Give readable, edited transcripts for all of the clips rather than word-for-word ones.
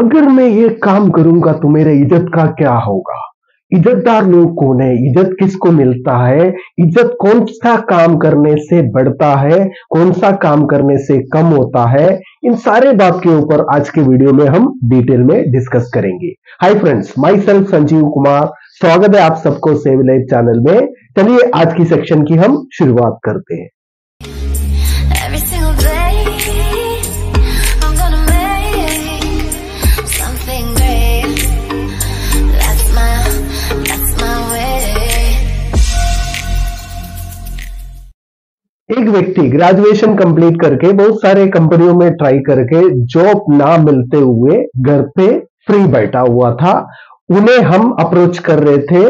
अगर मैं ये काम करूंगा तो मेरे इज्जत का क्या होगा, इज्जतदार लोग कौन है, इज्जत किसको मिलता है, इज्जत कौन सा काम करने से बढ़ता है, कौन सा काम करने से कम होता है, इन सारे बात के ऊपर आज के वीडियो में हम डिटेल में डिस्कस करेंगे। Hi friends, myself Sanjeev Kumar, स्वागत है आप सबको सेवलाइफ चैनल में। चलिए आज की सेक्शन की हम शुरुआत करते हैं। एक व्यक्ति ग्रेजुएशन कंप्लीट करके बहुत सारे कंपनियों में ट्राई करके जॉब ना मिलते हुए घर पे फ्री बैठा हुआ था। उन्हें हम अप्रोच कर रहे थे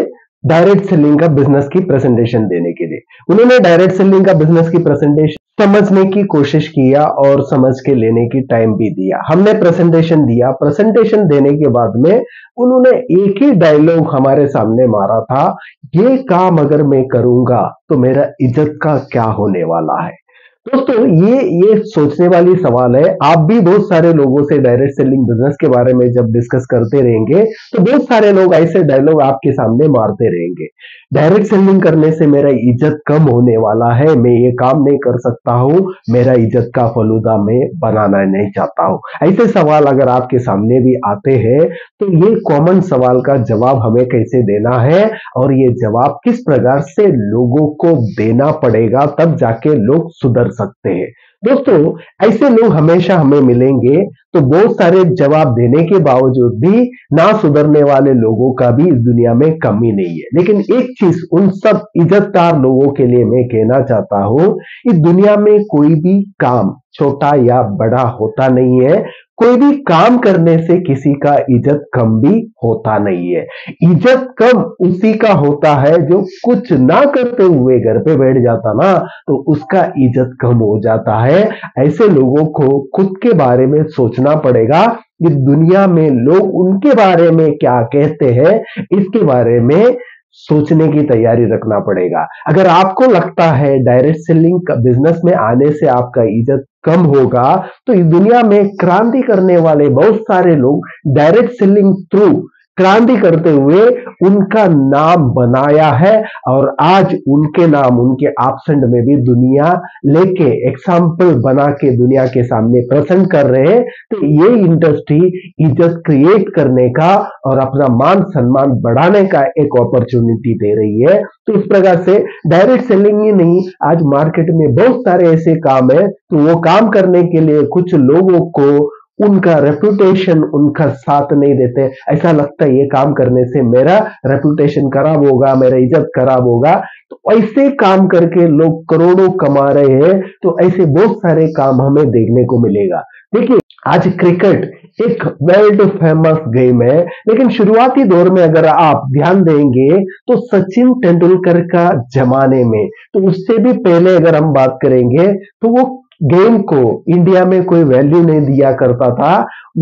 डायरेक्ट सेलिंग का बिजनेस की प्रेजेंटेशन देने के लिए। उन्होंने डायरेक्ट सेलिंग का बिजनेस की प्रेजेंटेशन समझने की कोशिश किया और समझ के लेने की टाइम भी दिया। हमने प्रेजेंटेशन दिया। प्रेजेंटेशन देने के बाद में उन्होंने एक ही डायलॉग हमारे सामने मारा था, ये काम अगर मैं करूंगा तो मेरा इज्जत का क्या होने वाला है। दोस्तों ये सोचने वाली सवाल है। आप भी बहुत सारे लोगों से डायरेक्ट सेलिंग बिजनेस के बारे में जब डिस्कस करते रहेंगे तो बहुत सारे लोग ऐसे डायलॉग आपके सामने मारते रहेंगे। डायरेक्ट सेलिंग करने से मेरा इज्जत कम होने वाला है, मैं ये काम नहीं कर सकता हूँ, मेरा इज्जत का फलूदा मैं बनाना नहीं चाहता हूँ। ऐसे सवाल अगर आपके सामने भी आते हैं तो ये कॉमन सवाल का जवाब हमें कैसे देना है और ये जवाब किस प्रकार से लोगों को देना पड़ेगा, तब जाके लोग सुधर सकते हैं। दोस्तों ऐसे लोग हमेशा हमें मिलेंगे, तो बहुत सारे जवाब देने के बावजूद भी ना सुधरने वाले लोगों का भी इस दुनिया में कमी नहीं है। लेकिन एक चीज उन सब इज्जतदार लोगों के लिए मैं कहना चाहता हूं, इस दुनिया में कोई भी काम छोटा या बड़ा होता नहीं है, कोई भी काम करने से किसी का इज्जत कम भी होता नहीं है। इज्जत कम उसी का होता है जो कुछ ना करते हुए घर पे बैठ जाता ना, तो उसका इज्जत कम हो जाता है। ऐसे लोगों को खुद के बारे में सोचना पड़ेगा कि दुनिया में लोग उनके बारे में क्या कहते हैं, इसके बारे में सोचने की तैयारी रखना पड़ेगा। अगर आपको लगता है डायरेक्ट सेलिंग बिजनेस में आने से आपका इज्जत कम होगा, तो इस दुनिया में क्रांति करने वाले बहुत सारे लोग डायरेक्ट सेलिंग थ्रू क्रांति करते हुए उनका नाम बनाया है और आज उनके नाम उनके एब्सेंट में भी दुनिया लेके एग्जाम्पल बना के दुनिया के सामने प्रेजेंट कर रहे हैं। तो ये इंडस्ट्री इज्जत क्रिएट करने का और अपना मान सम्मान बढ़ाने का एक अपॉर्चुनिटी दे रही है। तो इस प्रकार से डायरेक्ट सेलिंग ही नहीं, आज मार्केट में बहुत सारे ऐसे काम है, तो वो काम करने के लिए कुछ लोगों को उनका रेपुटेशन उनका साथ नहीं देते। ऐसा लगता है ये काम करने से मेरा रेपुटेशन खराब होगा, मेरा इज्जत खराब होगा। तो ऐसे काम करके लोग करोड़ों कमा रहे हैं। तो ऐसे बहुत सारे काम हमें देखने को मिलेगा। देखिए आज क्रिकेट एक वर्ल्ड फेमस गेम है, लेकिन शुरुआती दौर में अगर आप ध्यान देंगे तो सचिन तेंदुलकर का जमाने में, तो उससे भी पहले अगर हम बात करेंगे तो वो गेम को इंडिया में कोई वैल्यू नहीं दिया करता था।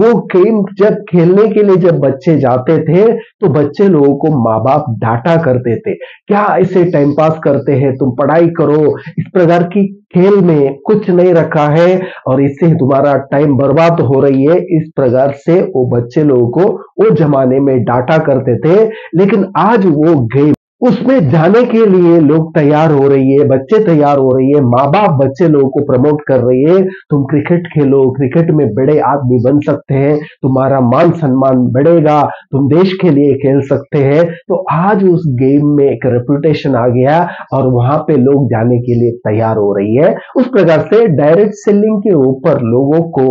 वो गेम जब खेलने के लिए जब बच्चे जाते थे तो बच्चे लोगों को माँ बाप डांटा करते थे, क्या ऐसे टाइम पास करते हैं, तुम पढ़ाई करो, इस प्रकार की खेल में कुछ नहीं रखा है और इससे तुम्हारा टाइम बर्बाद हो रही है। इस प्रकार से वो बच्चे लोगों को वो जमाने में डांटा करते थे। लेकिन आज वो गेम उसमें जाने के लिए लोग तैयार हो रही है, बच्चे तैयार हो रही है, माँ बाप बच्चे लोगों को प्रमोट कर रही है, तुम क्रिकेट खेलो, क्रिकेट में बड़े आदमी बन सकते हैं, तुम्हारा मान सम्मान बढ़ेगा, तुम देश के लिए खेल सकते हैं। तो आज उस गेम में एक रेपुटेशन आ गया और वहां पे लोग जाने के लिए तैयार हो रही है। उस प्रकार से डायरेक्ट सेलिंग के ऊपर लोगों को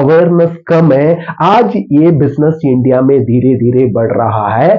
अवेयरनेस कम है। आज ये बिजनेस इंडिया में धीरे धीरे बढ़ रहा है।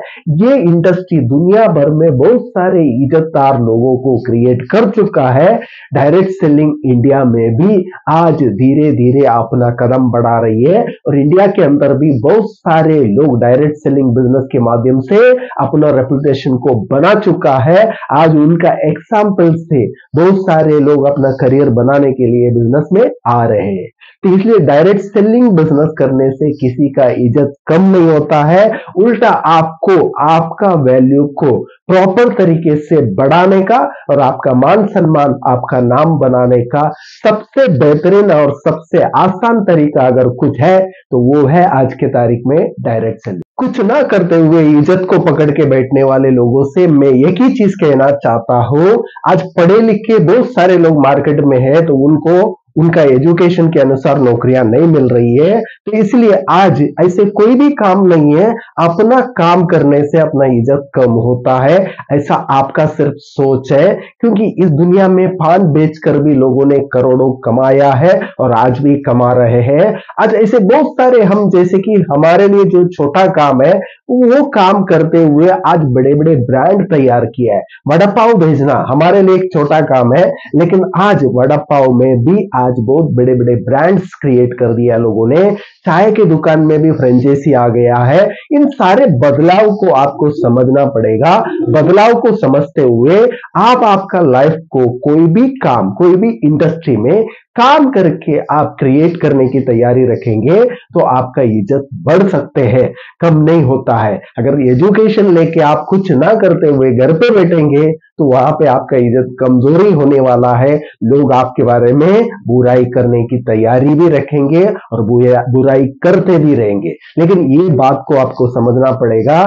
ये इंडस्ट्री दुनिया भर में बहुत सारे इज्जतदार लोगों को क्रिएट कर चुका है। डायरेक्ट सेलिंग इंडिया में भी आज धीरे धीरे अपना कदम बढ़ा रही है और इंडिया के अंदर भी बहुत सारे लोग डायरेक्ट सेलिंग बिजनेस के माध्यम से अपना रेपुटेशन को बना चुका है। आज उनका एग्जाम्पल से बहुत सारे लोग अपना करियर बनाने के लिए बिजनेस में आ रहे हैं। तो इसलिए डायरेक्ट सेलिंग बिजनेस करने से किसी का इज्जत कम नहीं होता है, उल्टा आपको आपका वैल्यू को प्रॉपर तरीके से बढ़ाने का और आपका मान सम्मान, आपका नाम बनाने का सबसे बेहतरीन और सबसे आसान तरीका अगर कुछ है तो वो है आज के तारीख में डायरेक्ट सेलिंग। कुछ ना करते हुए इज्जत को पकड़ के बैठने वाले लोगों से मैं एक ही चीज कहना चाहता हूं, आज पढ़े लिखे बहुत सारे लोग मार्केट में हैं तो उनको उनका एजुकेशन के अनुसार नौकरियां नहीं मिल रही है, तो इसलिए आज ऐसे कोई भी काम नहीं है, अपना काम करने से अपना इज्जत कम होता है, ऐसा आपका सिर्फ सोच है। क्योंकि इस दुनिया में पान बेच कर भी लोगों ने करोड़ों कमाया है और आज भी कमा रहे हैं। आज ऐसे बहुत सारे हम जैसे कि हमारे लिए जो छोटा काम है वो काम करते हुए आज बड़े बड़े ब्रांड तैयार किया है। वड़ा पाव भेजना हमारे लिए एक छोटा काम है, लेकिन आज वड़ा पाव में भी आज बहुत बड़े बड़े ब्रांड्स क्रिएट कर दिया लोगों ने। चाय की दुकान में भी फ्रेंचाइजी आ गया है। इन सारे बदलाव को आपको समझना पड़ेगा। बदलाव को समझते हुए आप आपका लाइफ को कोई भी काम, कोई भी इंडस्ट्री में काम करके आप क्रिएट करने की तैयारी रखेंगे तो आपका इज्जत बढ़ सकते हैं, कम नहीं होता है। अगर एजुकेशन लेके आप कुछ ना करते हुए घर पे बैठेंगे तो वहां पे आपका इज्जत कमजोरी होने वाला है। लोग आपके बारे में बुराई करने की तैयारी भी रखेंगे और बुराई करते भी रहेंगे। लेकिन ये बात को आपको समझना पड़ेगा,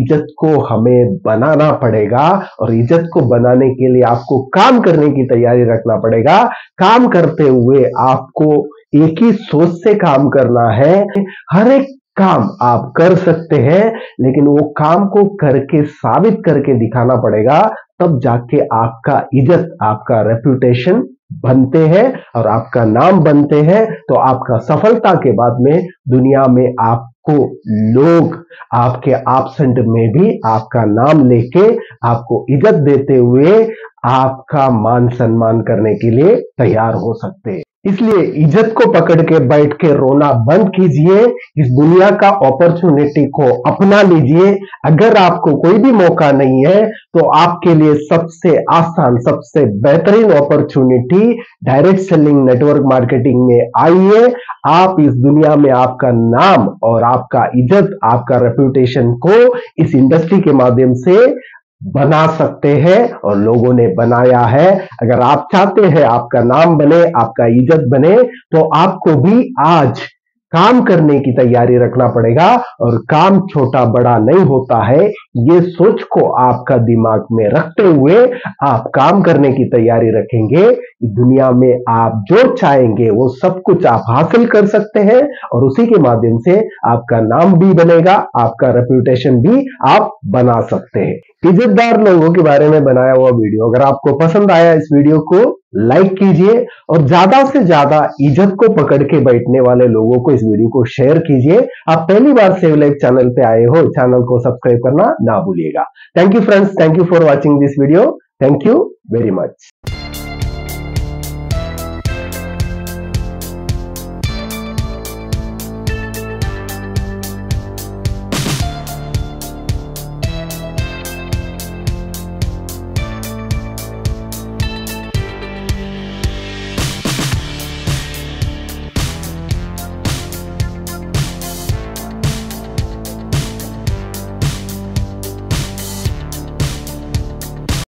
इज्जत को हमें बनाना पड़ेगा और इज्जत को बनाने के लिए आपको काम करने की तैयारी रखना पड़ेगा। काम करते हुए आपको एक ही सोच से काम करना है। हर एक काम आप कर सकते हैं, लेकिन वो काम को करके साबित करके दिखाना पड़ेगा, तब जाके आपका इज्जत, आपका रेपुटेशन बनते हैं और आपका नाम बनते हैं। तो आपका सफलता के बाद में दुनिया में आपको लोग आपके एब्सेंट में भी आपका नाम लेके आपको इज्जत देते हुए आपका मान सम्मान करने के लिए तैयार हो सकते हैं। इसलिए इज्जत को पकड़ के बैठ के रोना बंद कीजिए, इस दुनिया का अपॉर्चुनिटी को अपना लीजिए। अगर आपको कोई भी मौका नहीं है तो आपके लिए सबसे आसान, सबसे बेहतरीन opportunity direct selling, network marketing में आई है। आप इस दुनिया में आपका नाम और आपका इज्जत, आपका रेपुटेशन को इस इंडस्ट्री के माध्यम से बना सकते हैं और लोगों ने बनाया है। अगर आप चाहते हैं आपका नाम बने, आपका इज्जत बने, तो आपको भी आज काम करने की तैयारी रखना पड़ेगा। और काम छोटा बड़ा नहीं होता है, ये सोच को आपका दिमाग में रखते हुए आप काम करने की तैयारी रखेंगे। दुनिया में आप जो चाहेंगे वो सब कुछ आप हासिल कर सकते हैं और उसी के माध्यम से आपका नाम भी बनेगा, आपका रेपुटेशन भी आप बना सकते हैं। इज्जतदार लोगों के बारे में बनाया हुआ वीडियो, अगर आपको पसंद आया इस वीडियो को लाइक कीजिए और ज्यादा से ज्यादा इज्जत को पकड़ के बैठने वाले लोगों को इस वीडियो को शेयर कीजिए। आप पहली बार सेवलाइफ चैनल पे आए हो, चैनल को सब्सक्राइब करना ना भूलिएगा। Thank you friends, thank you for watching this video, thank you very much.